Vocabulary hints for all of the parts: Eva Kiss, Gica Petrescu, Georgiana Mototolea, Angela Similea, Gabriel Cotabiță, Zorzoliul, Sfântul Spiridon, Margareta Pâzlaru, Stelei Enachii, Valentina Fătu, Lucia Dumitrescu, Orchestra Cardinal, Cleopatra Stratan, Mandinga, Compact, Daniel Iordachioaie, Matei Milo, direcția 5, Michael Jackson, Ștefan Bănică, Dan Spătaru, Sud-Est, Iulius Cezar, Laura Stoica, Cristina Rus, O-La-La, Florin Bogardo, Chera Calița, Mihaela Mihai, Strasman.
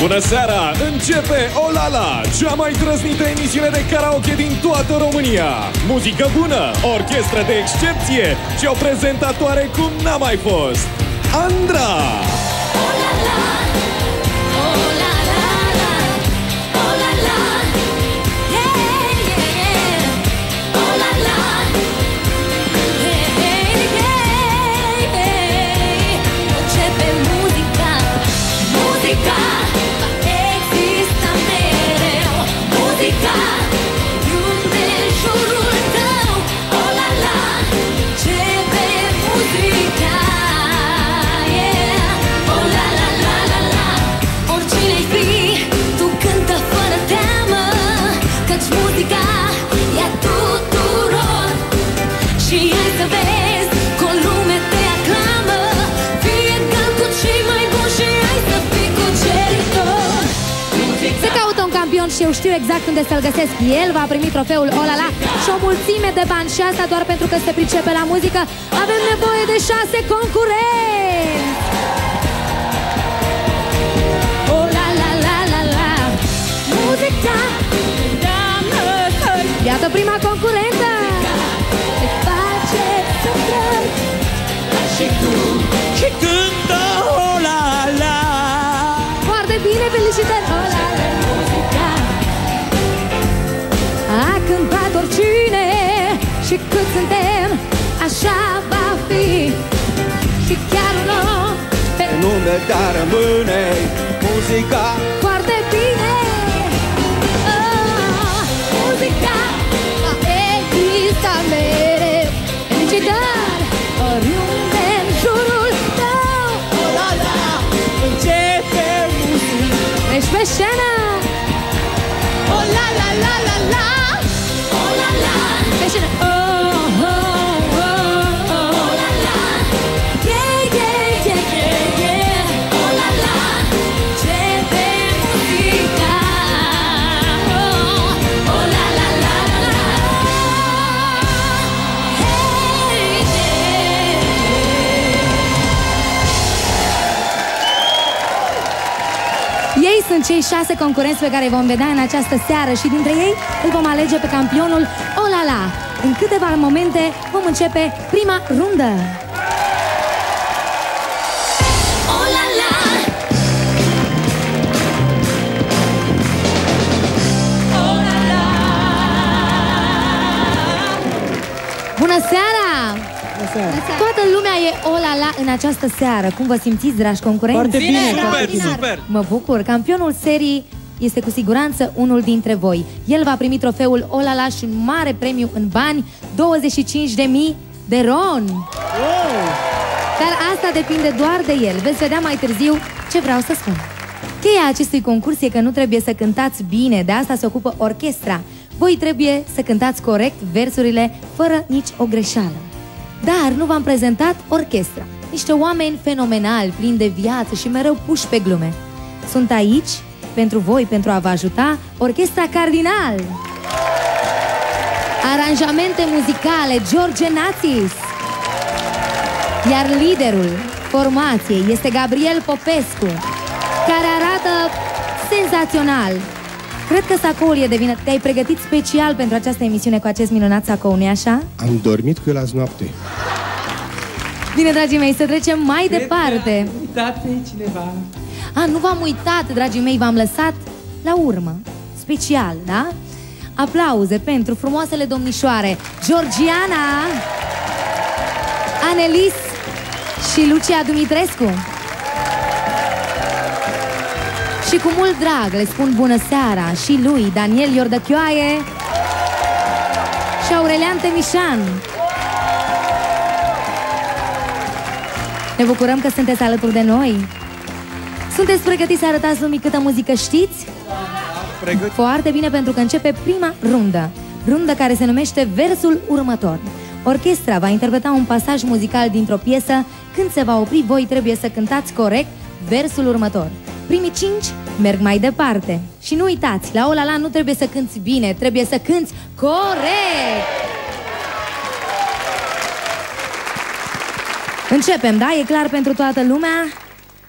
Bună seara! Începe O La La, cea mai trăsnită emisiune de karaoke din toată România. Muzică bună, orchestră de excepție și o prezentatoare cum n-a mai fost, Andra! O la la, o la la la, o la la, yeah, yeah, yeah. O la la, hey, hey, hey, hey. Începe muzica, muzica. Și eu știu exact unde să-l găsesc. El va primi trofeul O La La și o mulțime de bani. Și asta doar pentru că se pricepe la muzică. Avem nevoie de 6 concurenți. O la la la la la, muzica. Iată prima concurentă. Te face să plăci și tu, și cântă O La La. Foarte bine, felicitări. O la la, a cântat oricine și cât suntem, așa va fi. Și chiar un om pe lume, dar rămâne muzica. Foarte bine, oh, muzica va exista mereu. Felicitări oriunde în jurul tău. O la la, începe muzica. Ești pe scenă. O la la la la la, o la la, oh, oh, oh, oh, oh la la, yeah, yeah, yeah, yeah, yeah. O la la, ce de muzica. O la la la la, hey, yeah. Ei sunt cei 6 concurenți pe care vom vedea în această seară și dintre ei îl vom alege pe campionul O La La. În câteva momente vom începe prima rundă. O La La. O La La. Bună seara! Bună seara! Toată lumea e O La La în această seară. Cum vă simțiți, dragi concurenți? Foarte bine! Super, super! Mă bucur! Campionul serii este cu siguranță unul dintre voi. El va primi trofeul O La La și un mare premiu în bani, 25.000 de RON. Wow! Dar asta depinde doar de el. Veți vedea mai târziu ce vreau să spun. Cheia acestui concurs e că nu trebuie să cântați bine, de asta se ocupă orchestra. Voi trebuie să cântați corect versurile, fără nici o greșeală. Dar nu v-am prezentat orchestra. Niște oameni fenomenali, plini de viață și mereu puși pe glume. Sunt aici pentru voi, pentru a vă ajuta, Orchestra Cardinal. Aranjamente muzicale, George Nazis. Iar liderul formației este Gabriel Popescu, care arată senzațional. Cred că sacoul e de vină. Te-ai pregătit special pentru această emisiune cu acest minunat sacou, nu-i așa? Am dormit cu el azi noapte. Bine, dragii mei, să trecem mai departe. Am uitat pe cineva. A, nu v-am uitat, dragii mei, v-am lăsat la urmă. Special, da? Aplauze pentru frumoasele domnișoare Georgiana, Anelis și Lucia Dumitrescu. Și cu mult drag le spun bună seara și lui Daniel Iordachioaie și Aurelian Temișan. Ne bucurăm că sunteți alături de noi. Sunteți pregătiți să arătați lumii câtă muzică știți? Pregătit. Foarte bine, pentru că începe prima rundă. Rundă care se numește Versul Următor. Orchestra va interpreta un pasaj muzical dintr-o piesă. Când se va opri, voi trebuie să cântați corect versul următor. Primii 5 merg mai departe. Și nu uitați, la O La La nu trebuie să cânti bine, trebuie să cânti corect! Începem, da? E clar pentru toată lumea?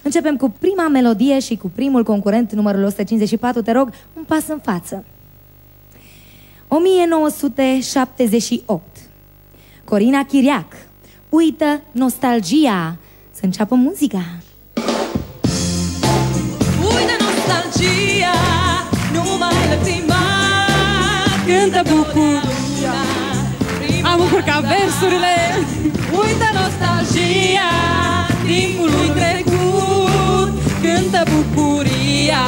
Începem cu prima melodie și cu primul concurent, numărul 154, te rog, un pas în față. 1978. Corina Chiriac, Uită nostalgia. Să înceapă muzica. Uită nostalgia, nu mai lăptim mai. Cântă bucuria. Am încurcat versurile. Uită nostalgia, timpul trecut. Cântă bucuria.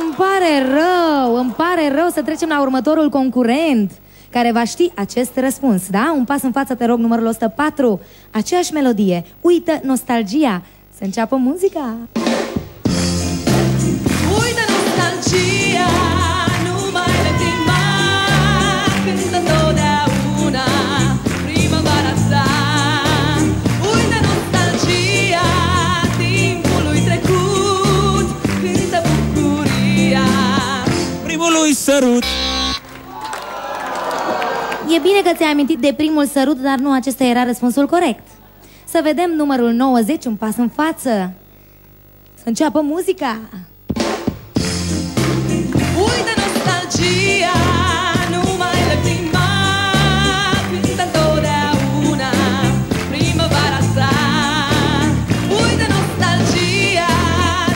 Îmi pare rău, îmi pare rău, să trecem la următorul concurent care va ști acest răspuns, da? Un pas în față, te rog, numărul 104, aceeași melodie, Uită nostalgia, să înceapă muzica. Uită nostalgia, nu mai le prima, când întotdeauna primăvara ta. Uită nostalgia, timpului trecut, cântă bucuria primului sărut. E bine că ți-ai amintit de primul sărut, dar nu acesta era răspunsul corect. Să vedem numărul 90, un pas în față. Să înceapă muzica. Uită nostalgia, nu mai le plimba, cântă întotdeauna primăvara sa. Uită nostalgia,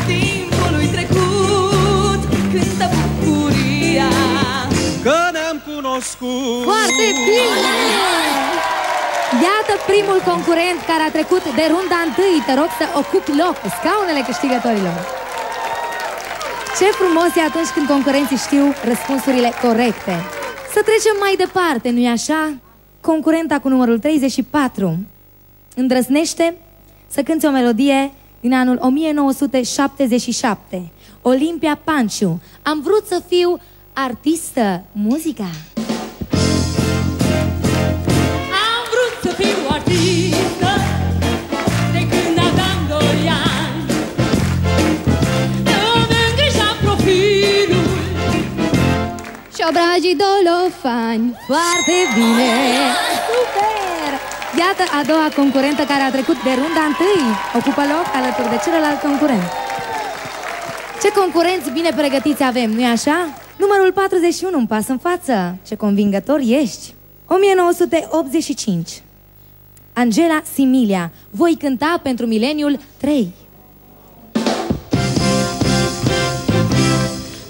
timpului trecut, cântă bucuria că ne-am cunoscut. Foarte bine! Iată primul concurent care a trecut de runda întâi. Te rog să ocupi loc pe scaunele câștigătorilor. Ce frumos e atunci când concurenții știu răspunsurile corecte. Să trecem mai departe, nu-i așa? Concurenta cu numărul 34 îndrăznește să cânte o melodie din anul 1977. Olimpia Panciu, Am vrut să fiu artistă, muzica. Am vrut să fiu artistă de când aveam 2 ani. Îmi îngrijeam profilul și obrajii dolofani. Foarte bine! Super! Iată a doua concurentă care a trecut de runda întâi. Ocupă loc alături de celălalt concurent. Ce concurenți bine pregătiți avem, nu-i așa? Numărul 41, un pas în față. Ce convingător ești! 1985. Angela Similea, Voi cânta pentru mileniul 3.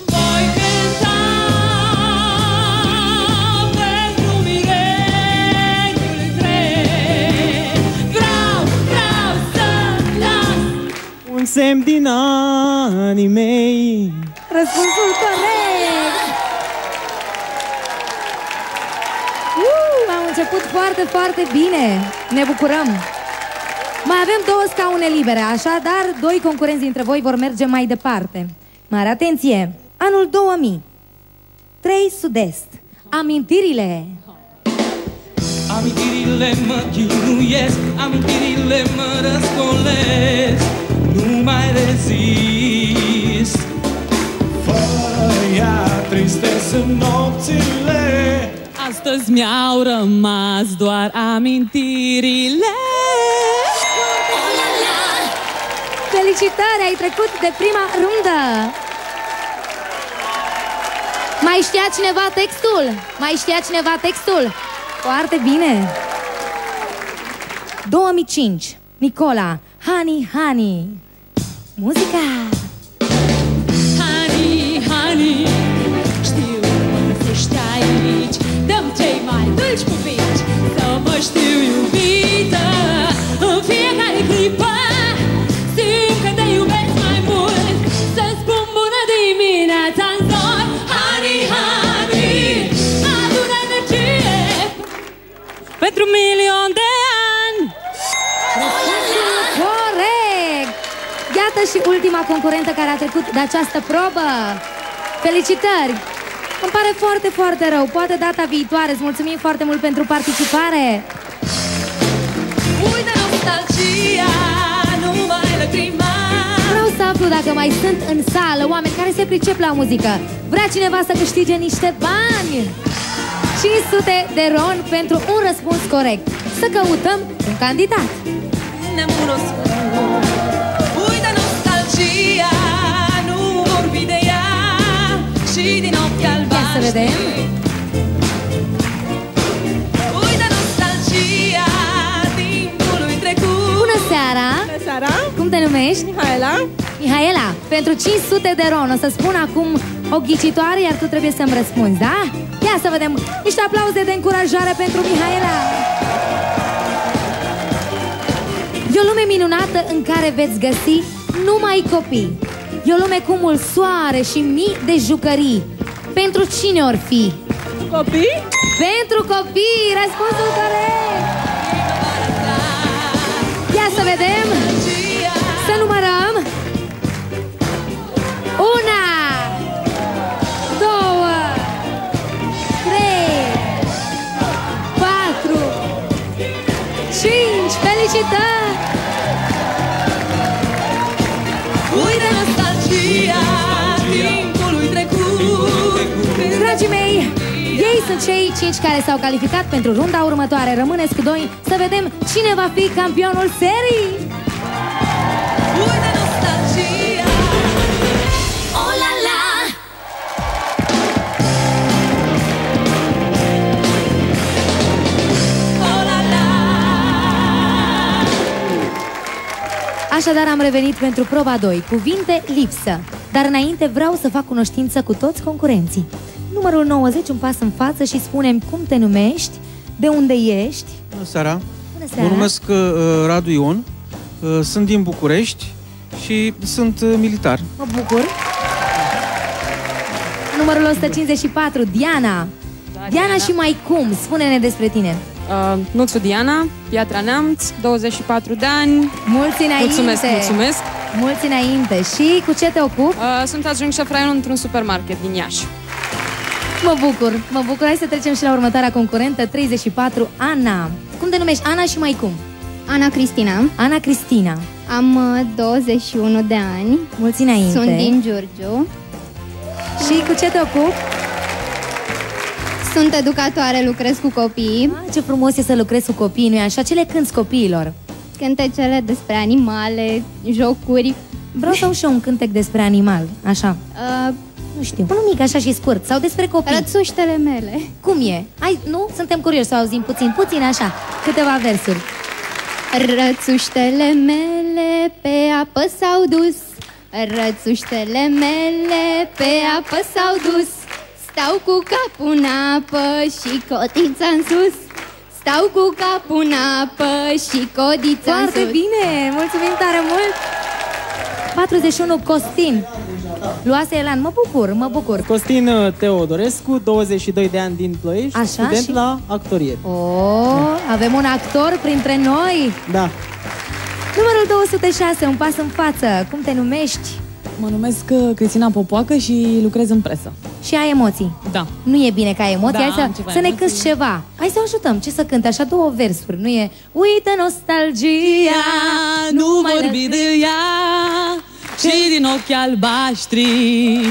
Voi cânta pentru mileniul 3. Vreau să las un semn din anii mei. Răspunsul corect! Am început foarte, foarte bine! Ne bucurăm! Mai avem 2 scaune libere, așadar 2 concurenți dintre voi vor merge mai departe. Mare atenție! Anul 2000. 3 Sud-Est. Amintirile! Amintirile mă chinuiesc, amintirile mă răscolesc, nu mai rezist. Triste sunt nopțile. Astăzi mi-au rămas doar amintirile. Felicitări, ai trecut de prima rundă. Mai știa cineva textul? Mai știa cineva textul? Foarte bine. 2005, Nicola, Honey, Honey. Muzica. Honey, Honey, știu că ești aici, dăm cei mai dulci cuvinte, să mă știu iubită. În fiecare clipă simt că te iubesc mai mult, să-ți spun bună dimineața în zon. Honey, honey, adună energie pentru 1.000.000 de ani. Corect! Iată și ultima concurentă care a trecut de această probă. Felicitări! Îmi pare foarte, foarte rău. Poate data viitoare. Îți mulțumim foarte mult pentru participare. Uită nostalgia, nu mai lăcrima. Vreau să aflu dacă mai sunt în sală oameni care se pricep la muzică. Vrea cineva să câștige niște bani? 500 de RON pentru un răspuns corect. să căutăm un candidat. Ne-am cunoscut, uite nostalgia, nu vorbi de ea și din ochi albaștri. Ia să vedem. Uite nostalgia timpului trecut. Bună seara! Bună seara! Cum te numești? Mihaela. Mihaela, pentru 500 de RON o să spun acum o ghicitoare, iar tu trebuie să-mi răspunzi, da? Ia să vedem niște aplauze de încurajare pentru Mihaela. E o lume minunată în care veți găsi numai copii. E o lume cu mult soare și mii de jucării. Pentru cine or fi? Copii? Pentru copii! Răspunsul corect! Ia să vedem! Să numărăm! 1, 2, 3, 4, 5! Felicitări! Uite nostalgia timpului trecut. Dragii mei, ei sunt cei 5 care s-au calificat pentru runda următoare. Rămâneți cu 2 să vedem cine va fi campionul serii. Uite nostalgia. O la la! Așadar am revenit pentru proba 2, cuvinte lipsă. Dar înainte vreau să fac cunoștință cu toți concurenții. Numărul 90, un pas în față și spune-mi cum te numești, de unde ești. Bună seara! Bună seara. Mă numesc Radu Ion, sunt din București și sunt militar. Mă bucur! Numărul 154, Diana. Da, Diana și mai cum? Spune-ne despre tine. Nuțu Diana, Piatra Neamț, 24 de ani. Mulți înainte. Mulțumesc, mulțumesc. Mulți înainte. Și cu ce te ocupi? Sunt adjunct șef raion într-un supermarket din Iași. Mă bucur, mă bucur. Hai să trecem și la următoarea concurentă, 34, Ana. Cum te numești, Ana, și mai cum? Ana Cristina. Ana Cristina. Am 21 de ani. Mulți înainte. Sunt din Giurgiu. Și cu ce te ocupi? Sunt educatoare, lucrez cu copii. Ah, ce frumos e să lucrezi cu copii, nu-i așa? Ce le cânti copiilor? Cântecele despre animale, jocuri. Vreau să au și eu un cântec despre animal, așa. Nu știu, un mic, așa și scurt, sau despre copii. Rățuștele mele. Cum e? Ai, nu? Suntem curioși să auzim puțin, așa, câteva versuri. Rățuștele mele pe apă s-au dus. Rățuștele mele pe apă s-au dus. Stau cu capul în apă și codița în sus. Stau cu capul în apă și codița în sus. Foarte bine! Mulțumim tare mult! 41, Costin. Luase Elan, mă bucur, mă bucur. Costin Teodorescu, 22 de ani, din Ploiești, student la actorie. Avem un actor printre noi! Da. Numărul 206, un pas în față. Cum te numești? Mă numesc Cristina Popoacă și lucrez în presă. Și ai emoții? Da. Nu e bine că ai emoții, da, hai să ne cânti ceva. Hai să o ajutăm, ce să cânte? Așa două versuri, nu e? Uită nostalgia, nu vorbi de ea, și din ochii albaștri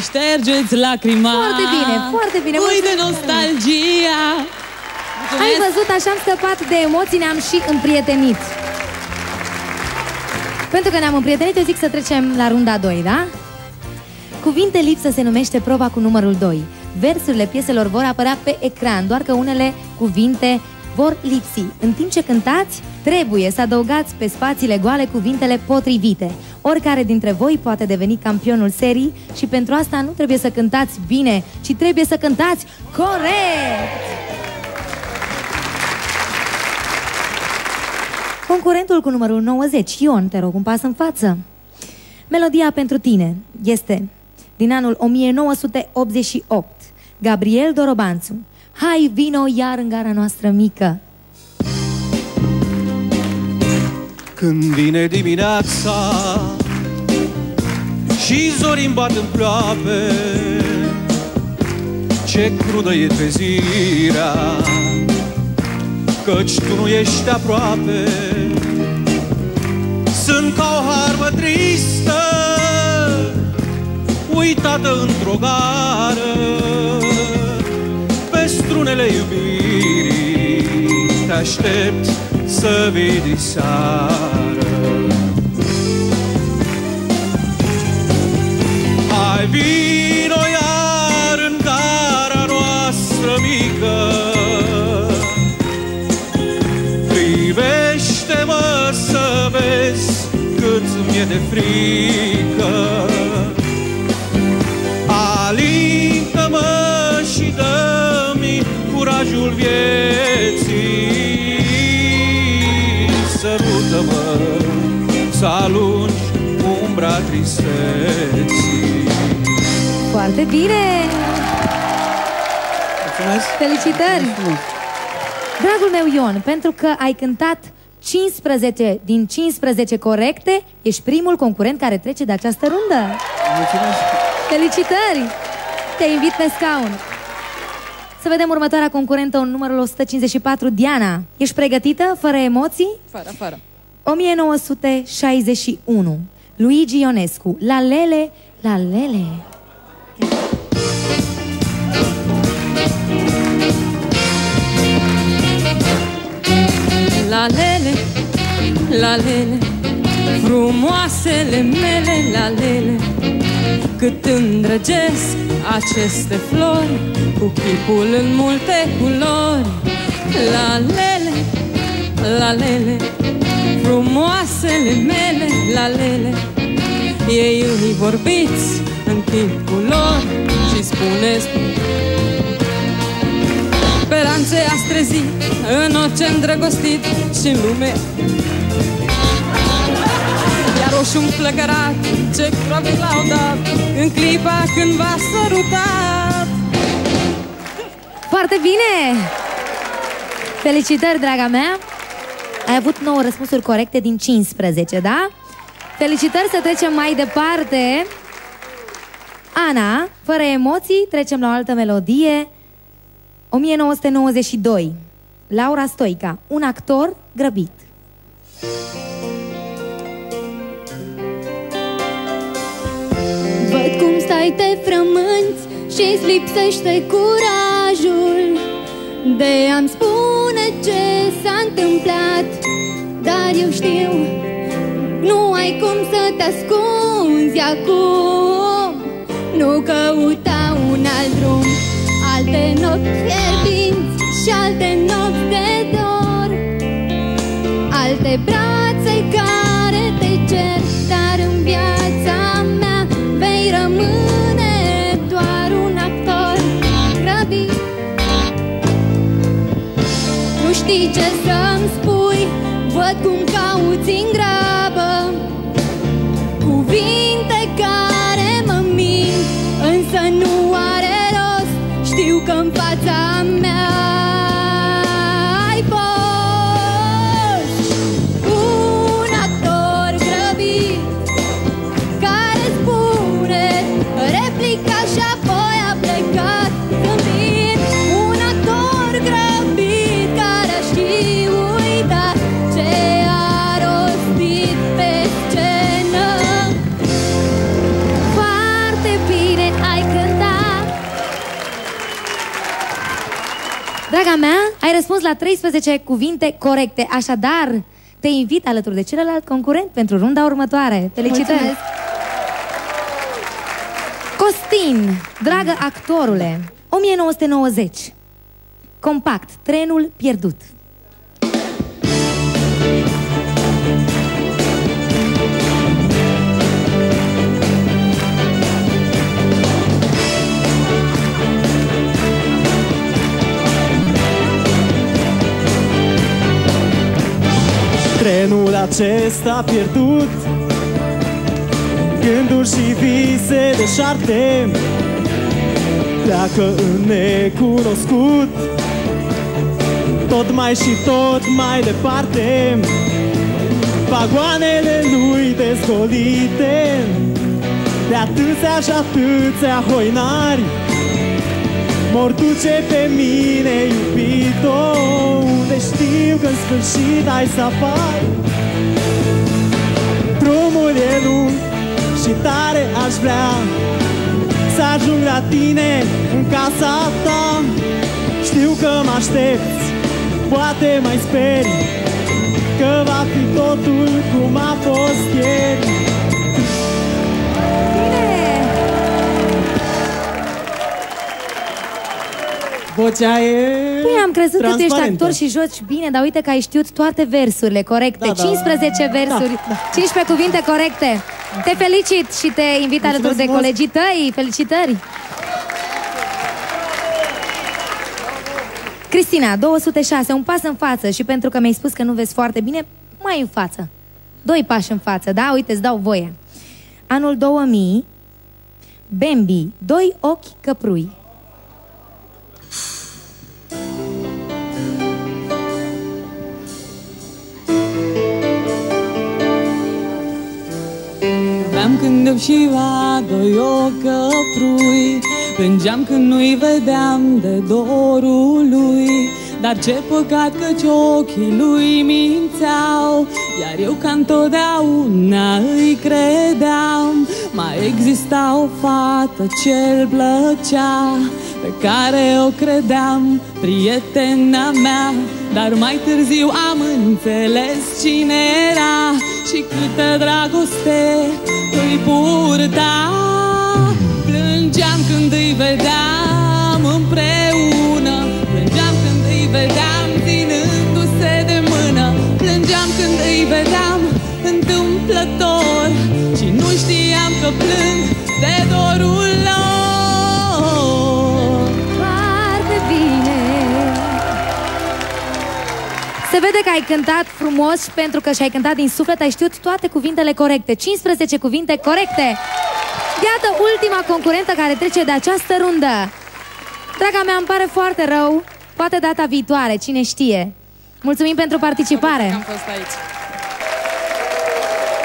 ștergeți lacrima. Foarte bine, foarte bine. Uită nostalgia. Ai văzut, așa am scăpat de emoții, ne-am și împrietenit. Pentru că ne-am împrietenit, eu zic să trecem la runda 2, da? Cuvinte lipsă se numește proba cu numărul 2. Versurile pieselor vor apărea pe ecran, doar că unele cuvinte vor lipsi. În timp ce cântați, trebuie să adăugați pe spațiile goale cuvintele potrivite. Oricare dintre voi poate deveni campionul serii și pentru asta nu trebuie să cântați bine, ci trebuie să cântați corect! Concurentul cu numărul 90, Ion, te rog, un pas în față. Melodia pentru tine este din anul 1988, Gabriel Dorobanțu. Hai, vino iar în gara noastră mică. Când vine dimineața și zorii îmi bat în ploape, ce crudă e trezirea, căci tu nu ești aproape. Sunt ca o harmă tristă, uitată într-o gară, pe strunele iubirii te aștept să vii diseară. Hai vino iar în gara noastră mică, privește-mă să vezi cât mi-e de frică. Alintă-mă și dă-mi curajul vieții, sărută-mă să alungi umbra tristeții. Foarte bine! Mulțumesc! Felicitări! Mulțumesc. Dragul meu Ion, pentru că ai cântat 15 din 15 corecte, ești primul concurent care trece de această rundă. Mulțumesc! Felicitări! Te invit pe scaun. Să vedem următoarea concurentă, în numărul 154, Diana. Ești pregătită? Fără emoții? Fără, fără. 1961. Luigi Ionescu. La lele, la lele. La lele, la lele, frumoasele mele, la lele, cât îndrăgesc aceste flori cu chipul în multe culori. La lele, la lele, frumoasele mele, la lele, ei unii vorbiți în chipul lor și spuneți speranțe ați trezit în orice îndrăgostit și în lume. Iar roșu-mi flăcărat, ce probabil l-au dat în clipa când v-a sărutat. Foarte bine! Felicitări, draga mea! Ai avut 9 răspunsuri corecte din 15, da? Felicitări, să trecem mai departe. Ana, fără emoții, trecem la o altă melodie. 1992. Laura Stoica, un actor grăbit. Văd cum stai, te frămânți și-ți lipsește curajul de a-mi spune ce s-a întâmplat. Dar eu știu, nu ai cum să te ascunzi acum. Nu căuta un alt drum, alte nopți fierbinți și alte nopți de dor, alte brațe care te cer, dar în viața mea vei rămâne doar un actor grăbit. Nu știi ce să-mi spui, văd cum cauți în grabă cuvinte care mă mint, însă nu are. Știu că în fața mea ai fost un actor grăbit care spune replica și apoi a plecat zâmbind. Un actor grăbit care și uita ce a rostit pe scenă. Foarte bine ai cântat! Draga mea, ai răspuns la 13 cuvinte corecte, așadar te invit alături de celălalt concurent pentru runda următoare. Felicitări! Mulțumesc. Costin, dragă actorule, 1990. Compact, trenul pierdut. Trenul acesta pierdut, gânduri și vise deșarte, pleacă în necunoscut, tot mai și tot mai departe. Vagoanele lui dezgolite de atâția și atâția hoinari m-or duce pe mine, iubito, unde știu că în sfârșit ai să apari. Drumul e lung și tare aș vrea să ajung la tine în casa ta. Știu că mă aștepți, poate mai speri, că va fi totul cum a fost ieri. Bine! Vocea e... Păi am crezut că tu ești actor și joci bine, dar uite că ai știut toate versurile corecte. Da, 15 versuri, da, da. 15 cuvinte corecte. Te felicit și te invit alături de colegii tăi. Felicitări! Cristina, 206, un pas în față și pentru că mi-ai spus că nu vezi foarte bine, mai în față. Doi pași în față, da? Uite, îți dau voie. Anul 2000, Bambi, doi ochi căprui. Veam când împșiva doi ochi căprui, plângeam când nu-i vedeam de dorul lui, dar ce păcat căci ochii lui mințeau, iar eu ca întotdeauna îi credeam. Mai exista o fată ce-l plăcea, pe care o credeam prietena mea, dar mai târziu am înțeles cine era și câtă dragoste îi purta. Plângeam când îi vedeam împreună, plângeam când îi vedeam ținându-se de mână, plângeam când îi vedeam întâmplător și nu știam că plâng de dorul lor. Foarte bine! Se vede că ai cântat frumos și pentru că și-ai cântat din suflet, ai știut toate cuvintele corecte, 15 cuvinte corecte! Iată ultima concurentă care trece de această rundă. Draga mea, îmi pare foarte rău. Poate data viitoare, cine știe. Mulțumim pentru participare.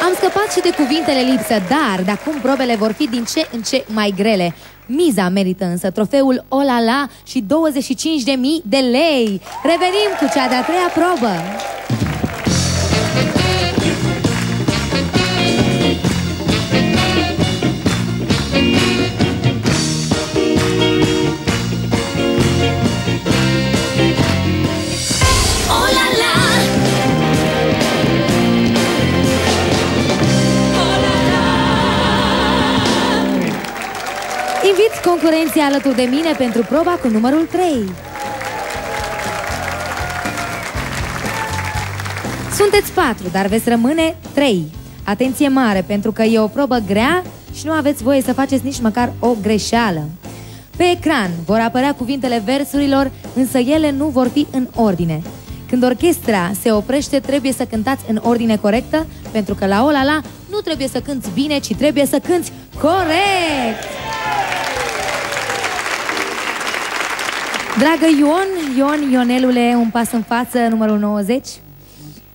Am scăpat și de cuvintele lipsă, dar de acum probele vor fi din ce în ce mai grele. Miza merită însă trofeul O La La și 25.000 de lei. Revenim cu cea de-a treia probă. Invit concurenții alături de mine pentru proba cu numărul 3. Sunteți 4, dar veți rămâne 3. Atenție mare, pentru că e o probă grea și nu aveți voie să faceți nici măcar o greșeală. Pe ecran vor apărea cuvintele versurilor, însă ele nu vor fi în ordine. Când orchestra se oprește, trebuie să cântați în ordine corectă, pentru că la O La La nu trebuie să cânti bine, ci trebuie să cânti corect! Dragă Ion, Ionelule, un pas în față, numărul 90.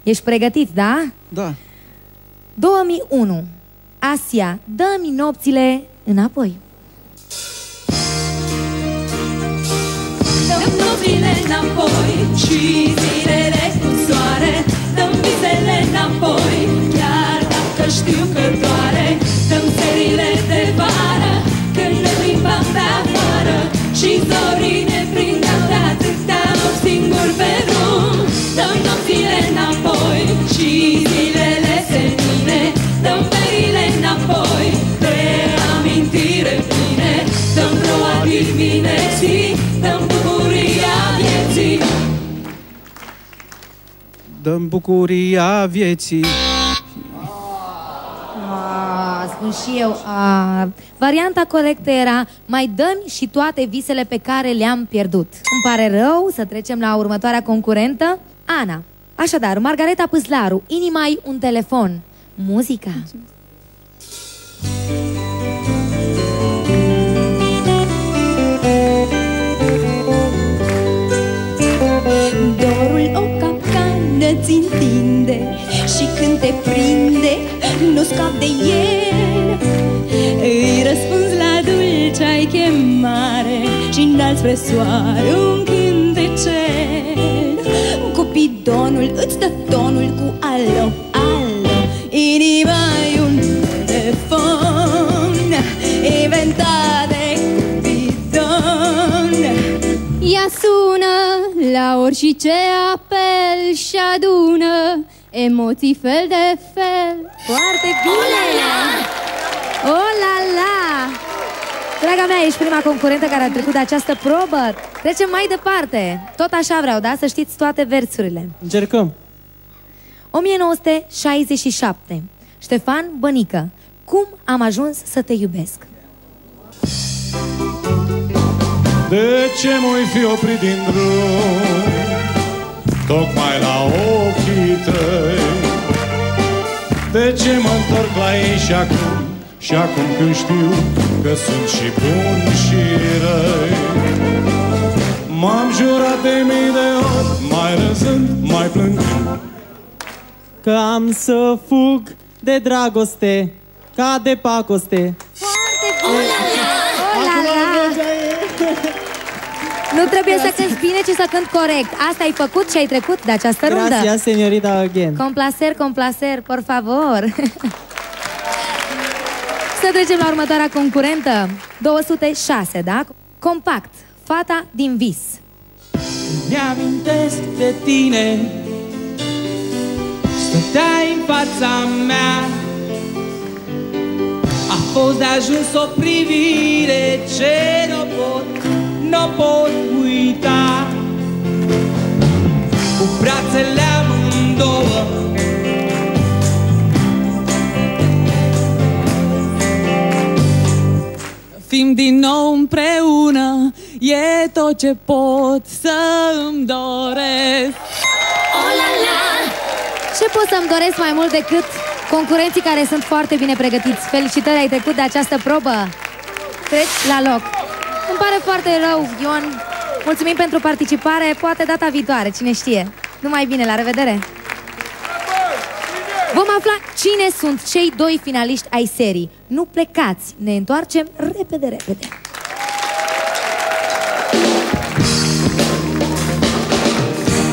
Ești pregătit, da? Da. 2001. Asia, dă-mi nopțile înapoi. Dă-mi nopțile înapoi și zilele cu soare, dă-mi visele înapoi, chiar dacă știu că doare, dă-mi serile de vară, când ne plimbam pe afară și zorine prindeam de atâtea ori singur pe drum. Dă-mi nopțile înapoi și zilele senine, dă-mi verile înapoi, de amintire pline, dă-mi ploua dimineții, dă-mi bucuria vieții. Dă-mi bucuria vieții. Spun și eu. Varianta corectă era mai dă-mi și toate visele pe care le-am pierdut. Îmi pare rău, să trecem la următoarea concurentă, Ana. Așadar, Margareta Pâzlaru, Inima-i un telefon. Muzica. Dorul o capcană ți întinde și când te prinde nu scap de el. Îi răspunzi la dulcea-i chemare și-n dai spre soare un cântecel. Cupidonul îți dă tonul cu alo, alo. Inima-i un telefon inventat de Cupidon. Ea sună la orice apel și adună emoții fel de fel. Foarte bine! O la la! Draga mea, ești prima concurentă care a trecut de această probă. Trecem mai departe. Tot așa vreau, da? Să știți toate versurile. Încercăm. 1967. Ștefan Bănică. Cum am ajuns să te iubesc? De ce m-ai fi oprit din drum, tocmai la ochii tăi? De ce mă întorc la ei și acum, și acum când știu că sunt și buni și răi? M-am jurat de mii de ori, mai râzând, mai plângând, că am să fug de dragoste, ca de pacoste. Foarte bun! Nu trebuie să cânt bine, ci să cânt corect. Asta ai făcut și ai trecut de această rundă. Gracias, señorita, again. Complacer, complacer, por favor. Să trecem la următoarea concurentă. 206, da? Compact, Fata din vis. Mi-amintesc de tine, stăteai în fața mea, a fost de ajuns o privire ce nu pot, nu pot uita. Cu brațele amândouă fim din nou împreună, e tot ce pot să-mi doresc. O la la! Ce pot să-mi doresc mai mult decât concurenții care sunt foarte bine pregătiți? Felicitări, ai trecut de această probă. Treci la loc. Îmi pare foarte rău, Ion. Mulțumim pentru participare. Poate data viitoare, cine știe. Numai bine, la revedere. Vom afla cine sunt cei doi finaliști ai serii. Nu plecați, ne întoarcem repede, repede.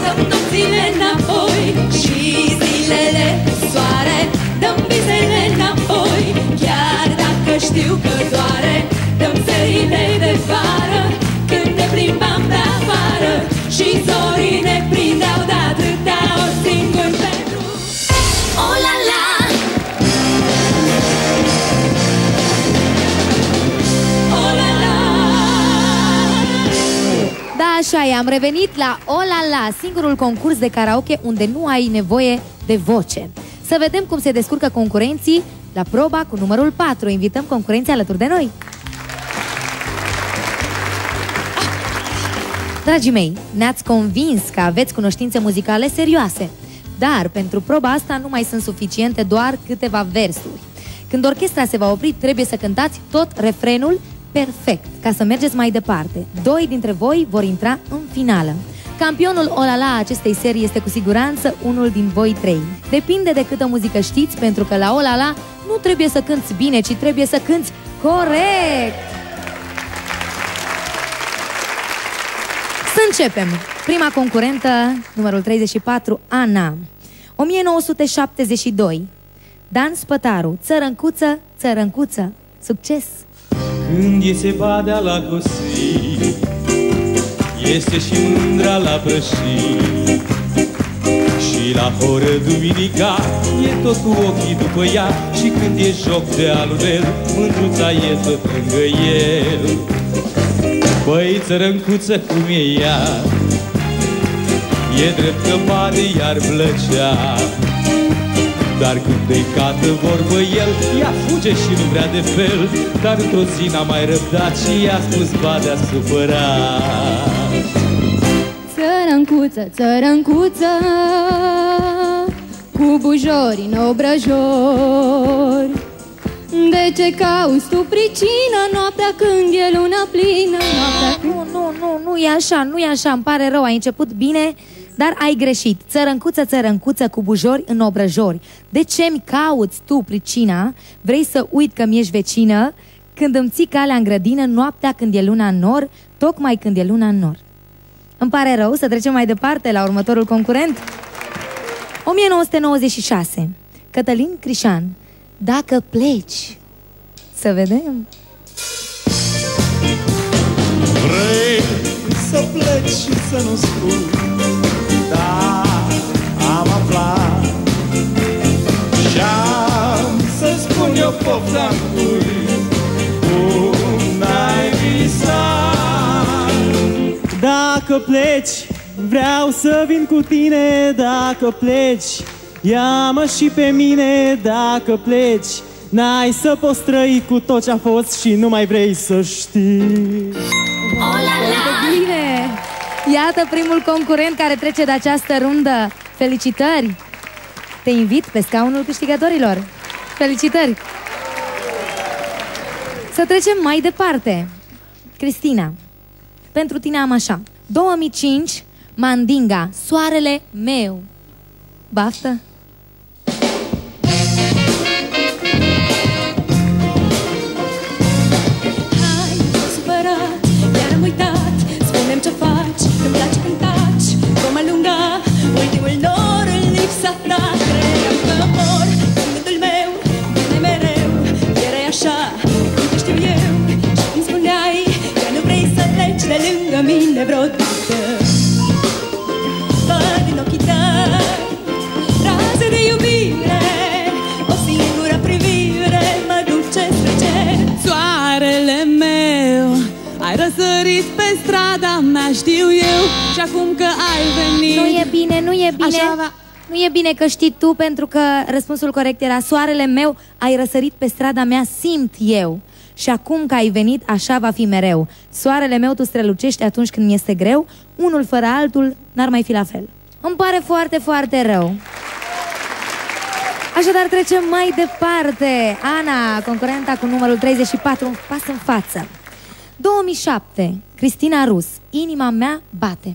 Dăm nopțile înapoi și zilele soare, dăm visele înapoi, chiar dacă știu că doare. Dăm serile de vară, când ne plimbam de afară și zorii ne prindeau de atâtea ori singuri pe drum. O la la! O la la! Da, așa e, am revenit la O la la, singurul concurs de karaoke unde nu ai nevoie de voce. Să vedem cum se descurcă concurenții la proba cu numărul 4. Invităm concurenții alături de noi. Dragii mei, ne-ați convins că aveți cunoștințe muzicale serioase, dar pentru proba asta nu mai sunt suficiente doar câteva versuri. Când orchestra se va opri, trebuie să cântați tot refrenul perfect, ca să mergeți mai departe. Doi dintre voi vor intra în finală. Campionul O la la acestei serii este cu siguranță unul din voi trei. Depinde de câtă muzică știți, pentru că la O la la nu trebuie să cânti bine, ci trebuie să cânti corect! Să începem! Prima concurentă, numărul 34, Ana. 1972. Dan Spătaru, Țărâncuță, Țărâncuță. Succes! Când iese badea la gosii, iese și mândra la prășii, și la horă duminica e tot cu ochii după ea, și când e joc de alunel, mândruța e tot lângă el. Băi, țărâncuță, cum e ea? E drept că pare iar plăcea, dar când îi cadă vorbă el, ea fuge și nu vrea de fel. Dar într-o zi n-a mai răbdat și i-a spus badea supărat: țărâncuță, țărâncuță, cu bujorii în obrăjori, de ce cauți tu pricină noaptea când e luna plină? Nu e așa, nu e așa, îmi pare rău, ai început bine, dar ai greșit. Țărâncuță, țărâncuță, cu bujori în obrăjori, de ce-mi cauți tu pricina? Vrei să uit că mi-ești vecină, când îmi ții calea în grădină, noaptea când e luna în nor, tocmai când e luna în nor. Îmi pare rău, să trecem mai departe la următorul concurent. 1996. Catalin Cristian, Dacă pleci. Să vedem. Vrei să pleci și să nu spui, da, am aflat Dacă pleci, vreau să vin cu tine. Dacă pleci, ia-mă și pe mine. Dacă pleci, n-ai să poți trăi cu tot ce-a fost și nu mai vrei să știi. O la la! Bine! Iată primul concurent care trece de această rundă. Felicitări! Te invit pe scaunul câștigătorilor. Felicitări! Să trecem mai departe. Cristina, pentru tine am așa. 2005, Mandinga, Soarele meu. Baftă! Hai, supărat, iar am uitat. Spune-mi ce faci, îmi place când taci. Vom alunga ultimul nor în lipsa ta. Credeam că mor, gândul meu vine mereu. Erai așa, cum te știu eu. Și cum spuneai că nu vrei să pleci de lângă mine vreodată. Văd în ochii tăi raze de iubire. O singură privire mă duce spre cer. Soarele meu, ai răsărit pe strada mea, știu eu. Și acum că ai venit. Nu e bine, nu e bine. Nu e bine că știi tu, pentru că răspunsul corect era soarele meu, ai răsărit pe strada mea, simt eu. Și acum că ai venit, așa va fi mereu. Soarele meu, tu strălucești atunci când mi-este greu. Unul fără altul n-ar mai fi la fel. Îmi pare foarte, foarte rău. Așadar, trecem mai departe. Ana, concurenta cu numărul 34, un pas în față. 2007, Cristina Rus, Inima mea bate.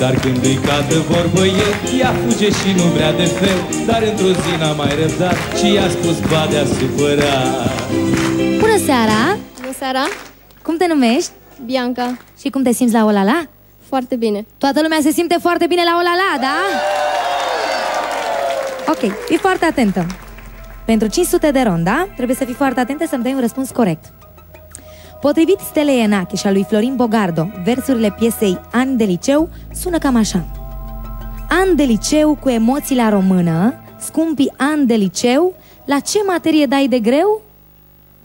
dar când îi cadă vorbă el, ea fuge și nu vrea de fel, dar într-o zi n-a mai răbdat și i-a spus badea supărat. Bună seara! Bună seara! Cum te numești? Bianca. Și cum te simți la O La La? Foarte bine. Toată lumea se simte foarte bine la O La La, da? Ok, fii foarte atentă. Pentru 500 de RON, da? Trebuie să fii foarte atentă să-mi dai un răspuns corect. Potrivit Stelei Enachii și a lui Florin Bogardo, versurile piesei An de liceu sună cam așa. An de liceu cu emoții la română, scumpii an de liceu, la ce materie dai de greu?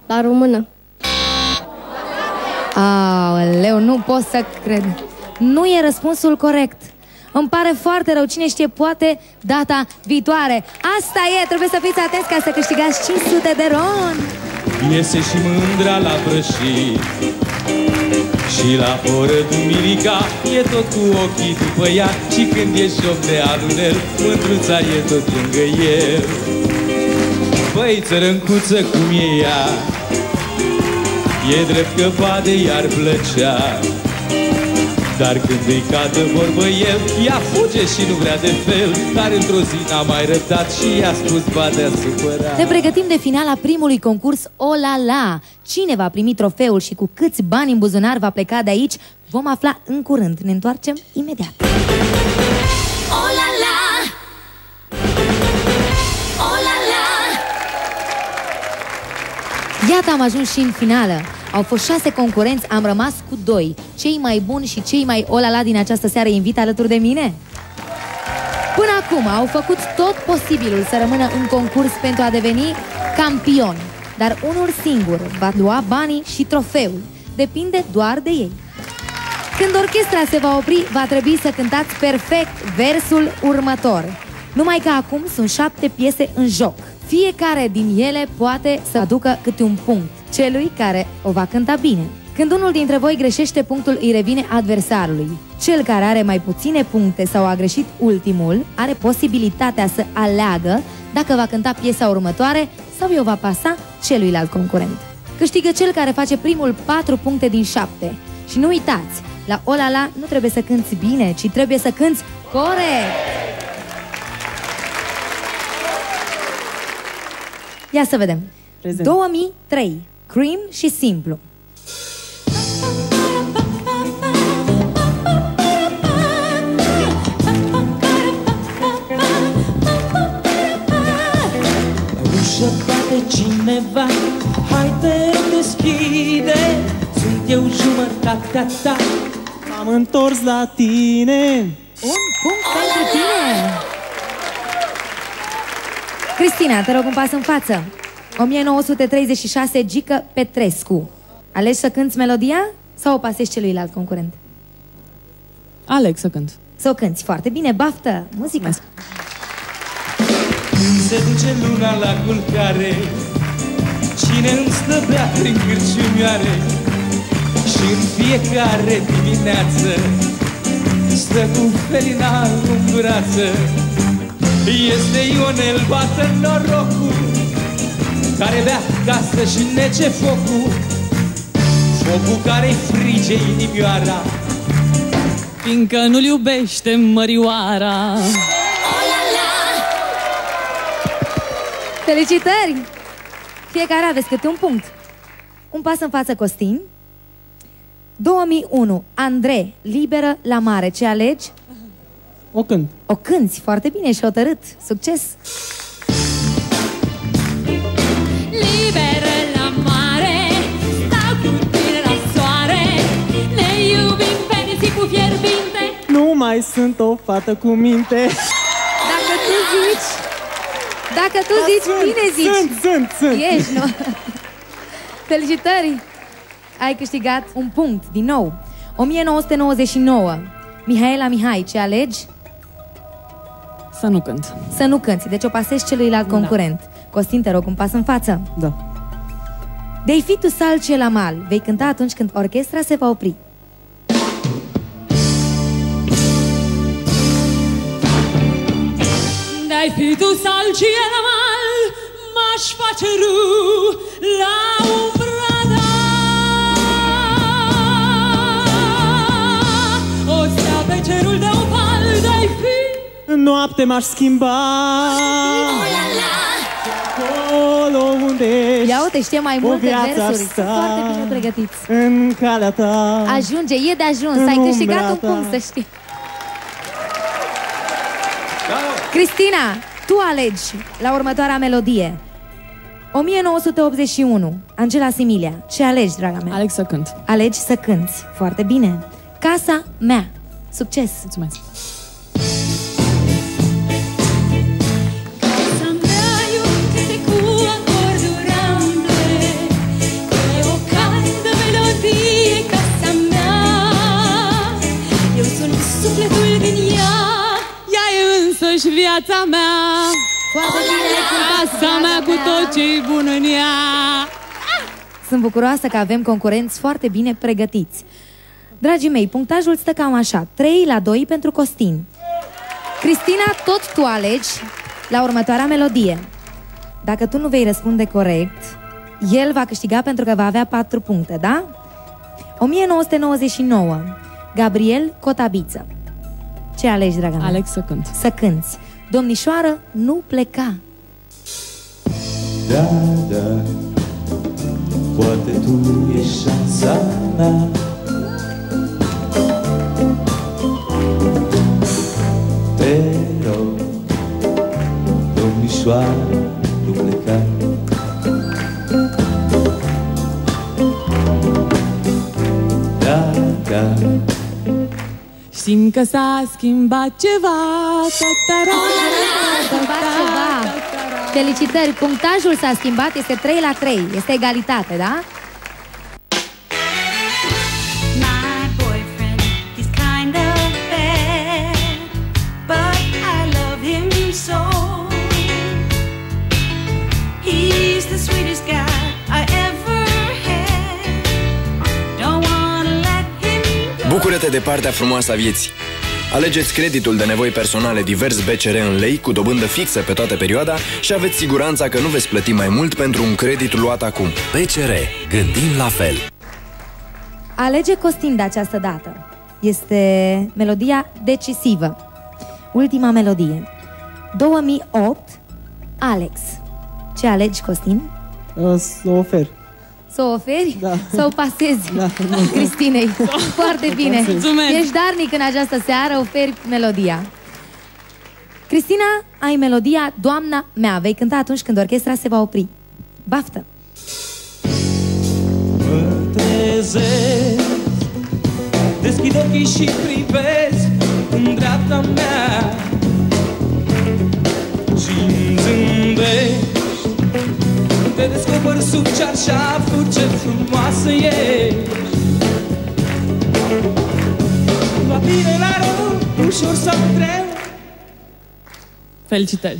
La română. Aoleu, nu pot să cred. Nu e răspunsul corect. Îmi pare foarte rău, cine știe, poate data viitoare. Asta e, trebuie să fiți atenți ca să câștigați 500 de RON. Iese și mândra la prășit și la oră dumirica, e tot cu ochii după ea, și când e joc de alunel, mândruța e tot lângă el. Băi țărâncuță cum e ea, e drept că poate i-ar plăcea, dar când îi cadă vorbă el, ea fuge și nu vrea de fel, dar într-o zi n-a mai răbdat și i-a spus badea supărat. Ne pregătim de finala primului concurs O La La. Cine va primi trofeul și cu câți bani în buzunar va pleca de aici, vom afla în curând. Ne întoarcem imediat. O La La! O La La! Iată, am ajuns și în finală. Au fost 6 concurenți, am rămas cu 2. Cei mai buni și cei mai O La La din această seară invit alături de mine. Până acum au făcut tot posibilul să rămână în concurs pentru a deveni campioni. Dar unul singur va lua banii și trofeul. Depinde doar de ei. Când orchestra se va opri, va trebui să cântați perfect versul următor. Numai că acum sunt 7 piese în joc. Fiecare din ele poate să aducă câte un punct celui care o va cânta bine. Când unul dintre voi greșește, punctul îi revine adversarului. Cel care are mai puține puncte sau a greșit ultimul are posibilitatea să aleagă dacă va cânta piesa următoare sau i-o va pasa celuilalt concurent. Câștigă cel care face primul 4 puncte din 7. Și nu uitați, la O La La nu trebuie să cânti bine, ci trebuie să cânti corect! Ia să vedem. 2003. Cream și simplu. Ușa bate cineva, hai te deschide, sunt eu jumătatea ta, m-am întors la tine. Un punct pentru tine! Cristina, te rog un pas în față. 1936, Gica Petrescu. Alegi să cânti melodia sau o pasești celuilalt concurent? Aleg să cânt. Să o cânti, foarte bine, baftă muzica. Când se duce luna la culcare, cine îmi slăbea prin cârciumioare, și în fiecare dimineață stă cu felina în gurață. Este Ionel, bată norocul, care bea casă și nece focul, focul care-i frige inimioara, fiindcă nu-l iubește mărioara. O La La! Felicitări! Fiecare aveți câte un punct. Un pas în față, Costin. 2001, Andre, Liberă la mare. Ce alegi? O cânt. O cânti, foarte bine și hotărât. Succes! Liberă la mare, stau cu tine la soare, ne iubim pe nisipul fierbinte. Nu mai sunt o fată cu minte. Dacă tu zici, dacă tu zici, bine zici. Sunt. Ești, nu? Felicitări! Ai câștigat un punct, din nou. 1999. Mihaela Mihai, ce alegi? Să nu cânt. Să nu cânti, deci o pasești celuilalt concurent. Costin, te rog un pas în față. Da. Dei fi tu salce la mal. Vei cânta atunci când orchestra se va opri. Dai fi tu salce la mal, m-aș face râu la umbra ta. O stea pe cerul de opal, dai fi. În noapte m-aș schimba. O la la. Ia uite, știe mai multe versuri. Sunt foarte bine pregătiți. În calea ta. Ajunge, e de ajuns. Ai câștigat un punct, să știi. Cristina, tu alegi la următoarea melodie. 1981, Angela Similea. Ce alegi, draga mea? Aleg să cânt. Alegi să cânti. Foarte bine. Casa mea. Succes! Mulțumesc! Și viața mea. Foarte bine, casa mea cu tot ce-i bun în ea. Sunt bucuroasă că avem concurenți foarte bine pregătiți. Dragii mei, punctajul stă cam așa, 3-2 pentru Costin. Cristina, tot tu alegi la următoarea melodie. Dacă tu nu vei răspunde corect, el va câștiga pentru că va avea 4 puncte, da? 1999, Gabriel Cotabiță. Ce alegi, draga mea? Aleg să cânt. Să cânti. Domnișoară, nu pleca. Da, da, poate tu ești șansa mea. Te rog, domnișoară, nu pleca. Da, da. Simt că s-a schimbat ceva. Felicitări, punctajul s-a schimbat, este 3-3, este egalitate, da? Bucură-te de partea frumoasă a vieții. Alegeți creditul de nevoi personale divers BCR în lei cu dobândă fixă pe toată perioada și aveți siguranța că nu veți plăti mai mult pentru un credit luat acum. BCR. Gândim la fel. Alege Costin de această dată. Este melodia decisivă. Ultima melodie. 2008. Alex. Ce alegi, Costin? Să o ofer. Să o oferi? Da. Să o pasezi, da, Cristinei. Foarte bine. Ești darnic în această seară, oferi melodia. Cristina, ai melodia Doamna mea. Vei cânta atunci când orchestra se va opri. Baftă! Mă trezesc, deschid ochii și privesc în dreapta mea și-mi zâmbesc. Te descoperi sub cearșaful, ce frumoasă ești. La bine, la rău, ușor sau greu. Felicitări!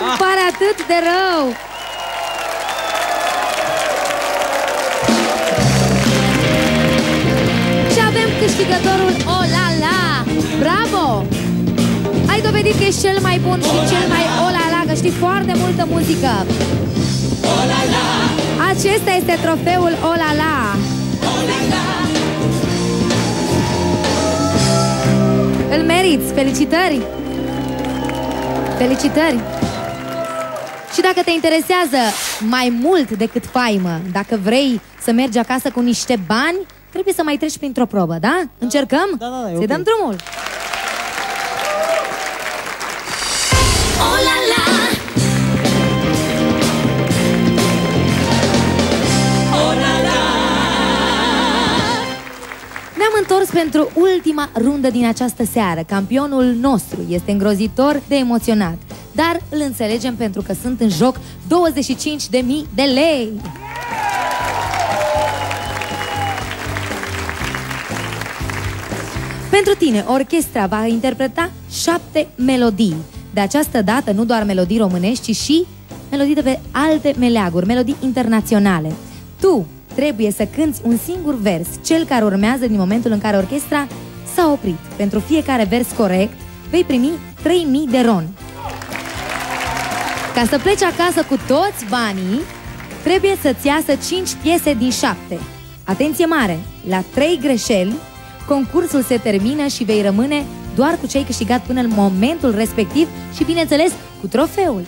Îmi pare atât de rău! Și avem câștigătorul O La La! Bravo! Ai dovedit că ești cel mai bun și cel mai O La La! Că știi foarte multă muzică. O la la. Acesta este trofeul O La La. O la la. Îl meriți, felicitări. Felicitări. Și dacă te interesează mai mult decât faimă, dacă vrei să mergi acasă cu niște bani, trebuie să mai treci printr-o probă, da? Încercăm? Da, da, da, să-i dăm drumul. O la la. O la la. Ne-am întors pentru ultima rundă din această seară. Campionul nostru este îngrozitor de emoționat, dar îl înțelegem pentru că sunt în joc 25.000 de lei. Pentru tine, orchestra va interpreta 7 melodii. De această dată, nu doar melodii românești, ci și melodii de pe alte meleaguri, melodii internaționale. Tu trebuie să cânți un singur vers, cel care urmează din momentul în care orchestra s-a oprit. Pentru fiecare vers corect vei primi 3000 de RON. Ca să pleci acasă cu toți banii, trebuie să-ți iasă 5 piese din 7. Atenție mare! La 3 greșeli, concursul se termină și vei rămâne doar cu ce ai câștigat până în momentul respectiv și, bineînțeles, cu trofeul.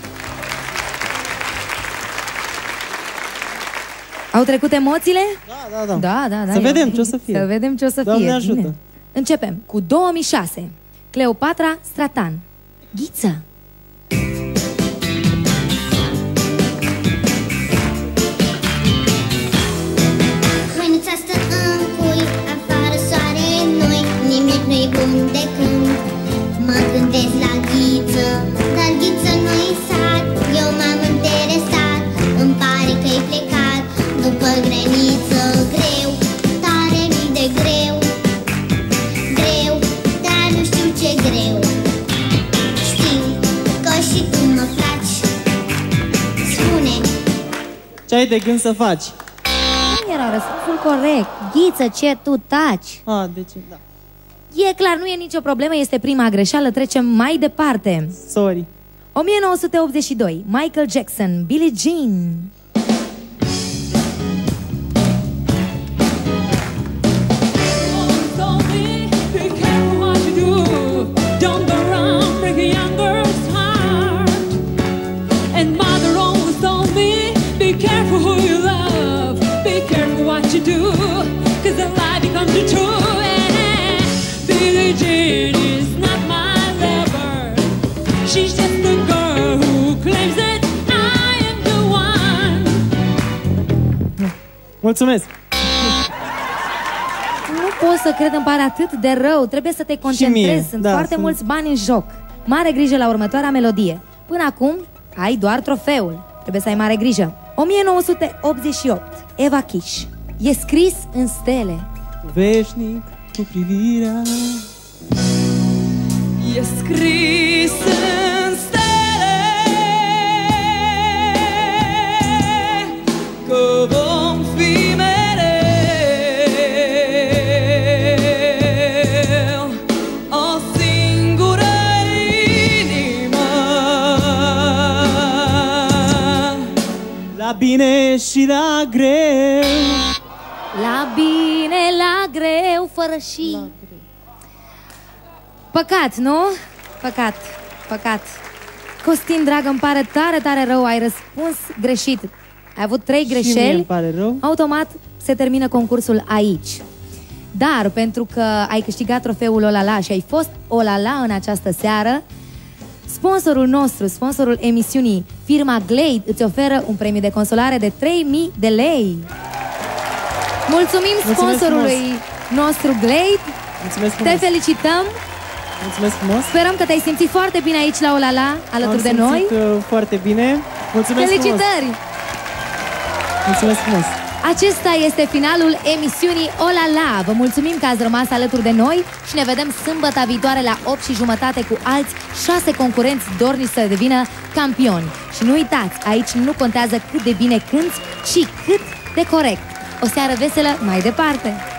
Au trecut emoțiile? Da. Să vedem ce o să fie. Să vedem ce o să fie. Doamne ajută. Bine. Începem cu 2006. Cleopatra Stratan. Ghiță. Mâinuța stă în cui, afară soare noi, nimic nu-i bun de când mă gândesc la ghiță, dar ghiță nu-i sat, eu m-am interesat, îmi pare că-i plecat după graniță greu, tare mii de greu, greu, dar nu știu ce greu, știu că și tu mă faci, spune ce ai de gând să faci? Era răspunsul corect. Ghiță, ce tu taci. Da. E clar, nu e nicio problemă, este prima greșeală, trecem mai departe. Sorry. 1982, Michael Jackson, Billie Jean. Mulțumesc! Nu pot să cred, îmi pare atât de rău. Trebuie să te concentrezi. Sunt foarte mulți bani în joc. Mare grijă la următoarea melodie. Până acum ai doar trofeul. Trebuie să ai mare grijă. 1988. Eva Kish. E scris în stele. Veșnic cu privirea. E scris în stele că vom fi mereu o singură inimă. La bine și la greu. La bine, la greu, fără și... Păcat, nu? Păcat, păcat. Costin, dragă, îmi pare tare, tare rău. Ai răspuns greșit. Ai avut 3 greșeli. Îmi pare rău. Automat se termină concursul aici. Dar pentru că ai câștigat trofeul O La La și ai fost O La La în această seară, sponsorul nostru, sponsorul emisiunii, firma Glade, îți oferă un premiu de consolare de 3000 de lei. Mulțumim sponsorului nostru Glade. Mulțumesc frumos. Te felicităm. Mulțumesc frumos. Sperăm că te-ai simțit foarte bine aici la O La La, alături de noi. Foarte bine. Mulțumesc Felicitări! Frumos. Mulțumesc frumos. Acesta este finalul emisiunii O La La. Vă mulțumim că ați rămas alături de noi și ne vedem sâmbăta viitoare la 8:30 cu alți 6 concurenți dornici să devină campioni. Și nu uitați, aici nu contează cât de bine cânți, ci cât de corect. O seară veselă mai departe!